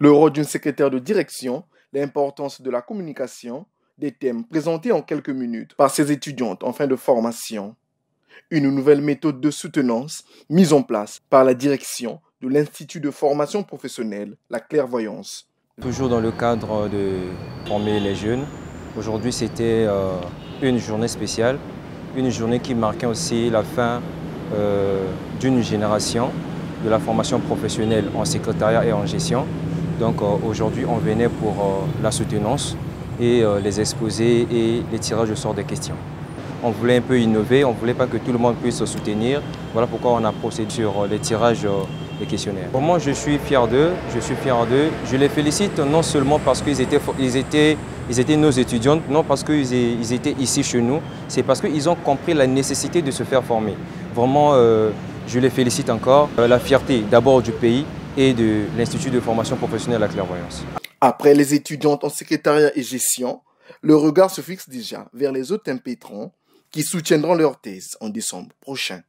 le rôle d'une secrétaire de direction, l'importance de la communication, des thèmes présentés en quelques minutes par ses étudiantes en fin de formation. Une nouvelle méthode de soutenance mise en place par la direction de l'Institut de formation professionnelle, la clairvoyance. Toujours dans le cadre de former les jeunes, aujourd'hui c'était une journée spéciale, une journée qui marquait aussi la fin d'une génération de la formation professionnelle en secrétariat et en gestion. Donc aujourd'hui on venait pour la soutenance et les exposés et les tirages au sort des questions. On voulait un peu innover, on ne voulait pas que tout le monde puisse se soutenir. Voilà pourquoi on a procédé sur les tirages des questionnaires. Pour moi, je suis fier d'eux, Je les félicite non seulement parce qu'ils étaient nos étudiantes, non parce qu'ils étaient ici chez nous, c'est parce qu'ils ont compris la nécessité de se faire former. Vraiment, je les félicite encore. La fierté d'abord du pays et de l'Institut de formation professionnelle à la clairvoyance. Après les étudiantes en secrétariat et gestion, le regard se fixe déjà vers les autres impétrants qui soutiendront leur thèse en décembre prochain.